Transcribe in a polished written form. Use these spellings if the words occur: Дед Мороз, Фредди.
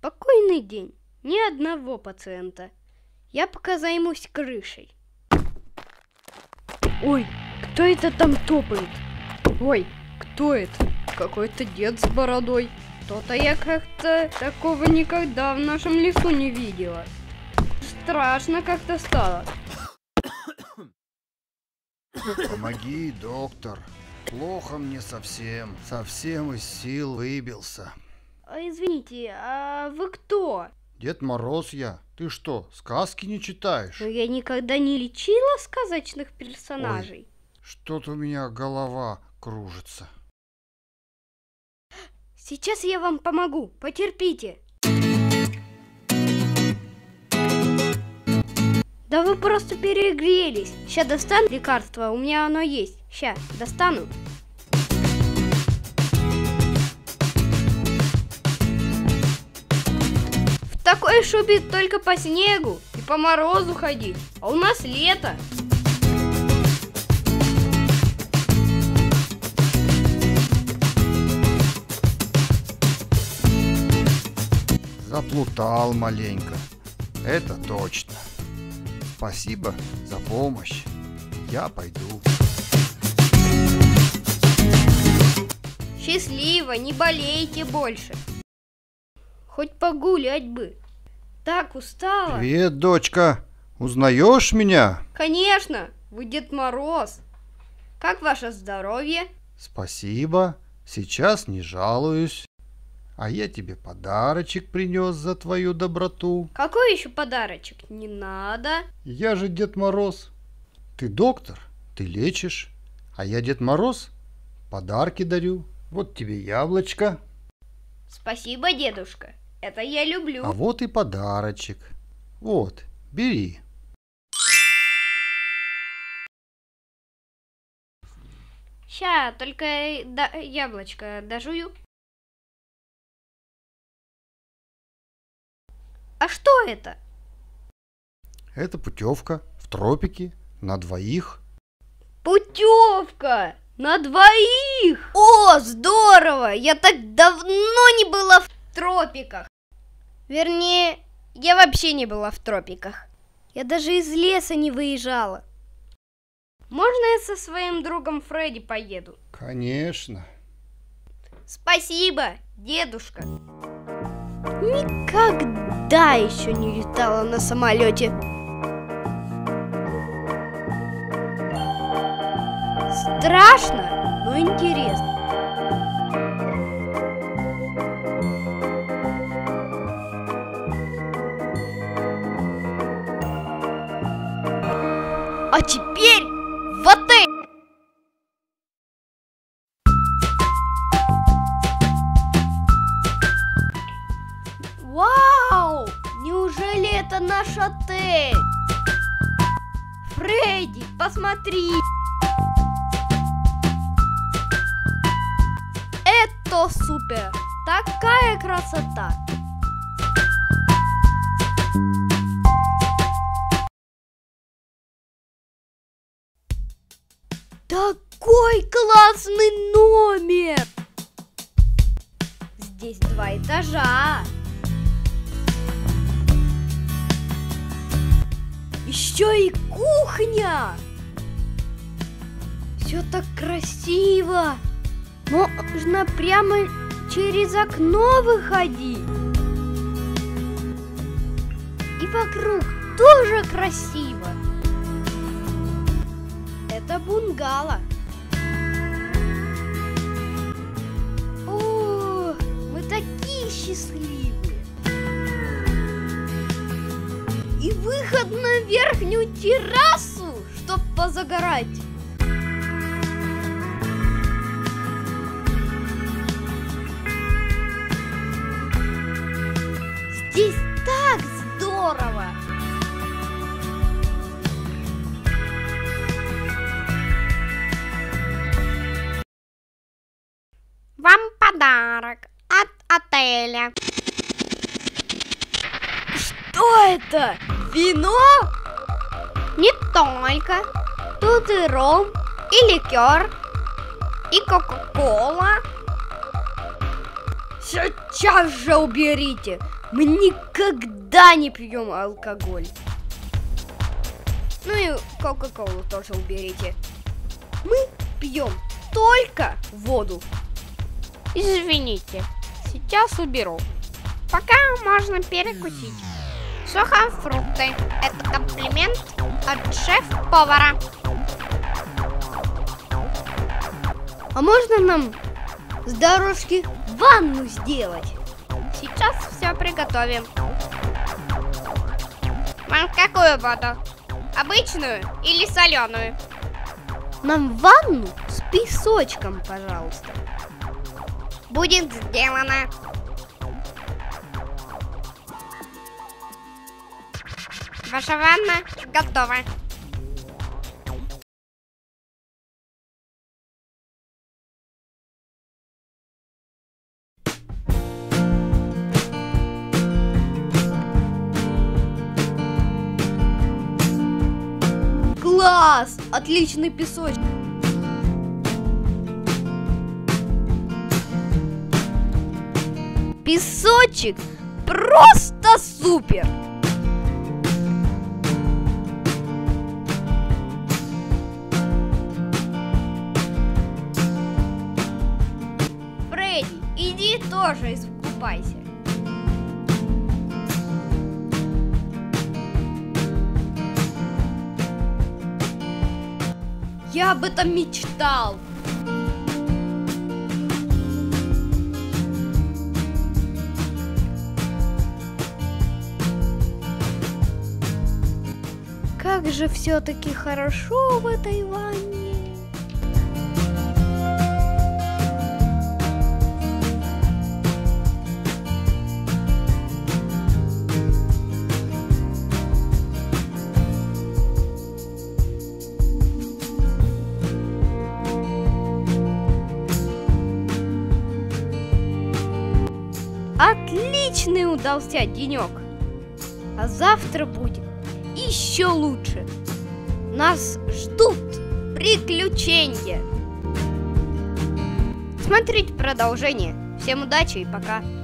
Спокойный день, ни одного пациента. Я пока займусь крышей. Ой, кто это там топает? Ой, кто это? Какой-то дед с бородой. То-то я как-то такого никогда в нашем лесу не видела. Страшно как-то стало. Помоги, доктор. Плохо мне совсем. Совсем из сил выбился. Извините, а вы кто? Дед Мороз я. Ты что, сказки не читаешь? Но я никогда не лечила сказочных персонажей. Что-то у меня голова кружится. Сейчас я вам помогу. Потерпите. Да вы просто перегрелись. Сейчас достану лекарство, у меня оно есть. Сейчас достану. В такой шубе только по снегу и по морозу ходить. А у нас лето. Заплутал маленько. Это точно. Спасибо за помощь. Я пойду. Счастливо, не болейте больше. Хоть погулять бы. Так устала. Привет, дочка. Узнаешь меня? Конечно, вы Дед Мороз. Как ваше здоровье? Спасибо, сейчас не жалуюсь. А я тебе подарочек принес за твою доброту. Какой еще подарочек? Не надо. Я же Дед Мороз. Ты доктор, ты лечишь. А я Дед Мороз, подарки дарю. Вот тебе яблочко. Спасибо, дедушка. Это я люблю. А вот и подарочек. Вот, бери. Ща, только яблочко дожую. А что это? Это путевка в тропики на двоих. Путевка на двоих! О, здорово! Я так давно не была в тропиках. Вернее, я вообще не была в тропиках. Я даже из леса не выезжала. Можно я со своим другом Фредди поеду? Конечно. Спасибо, дедушка. Никогда еще не летала на самолете. Страшно, но интересно. А теперь в отель. Вау! Неужели это наш отель? Фредди, посмотри! Это супер! Такая красота! Такой классный номер! Здесь 2 этажа! Еще и кухня! Все так красиво! Можно прямо через окно выходить. И вокруг тоже красиво. Это бунгало. О, мы такие счастливые. И выход на верхнюю террасу, чтоб позагорать. Здесь так здорово! Вам подарок от отеля. Что это? Вино? Не только. Тут и ром, и ликер, и кока-кола. Сейчас же уберите! Мы никогда не пьем алкоголь. Ну и кока-колу тоже уберите. Мы пьем только воду. Извините, сейчас уберу. Пока можно перекусить. Сухофрукты. Это комплимент от шеф-повара. А можно нам с дорожки ванну сделать? Сейчас все приготовим. Вам какую воду? Обычную или соленую? Нам ванну с песочком, пожалуйста. Будет сделано. Ваша ванна готова. Класс! Отличный песочек. Песочек просто супер! Иди тоже искупайся. Я об этом мечтал. Как же все-таки хорошо в этой ванне. Отличный удался денек, а завтра будет еще лучше. Нас ждут приключения. Смотрите продолжение. Всем удачи и пока.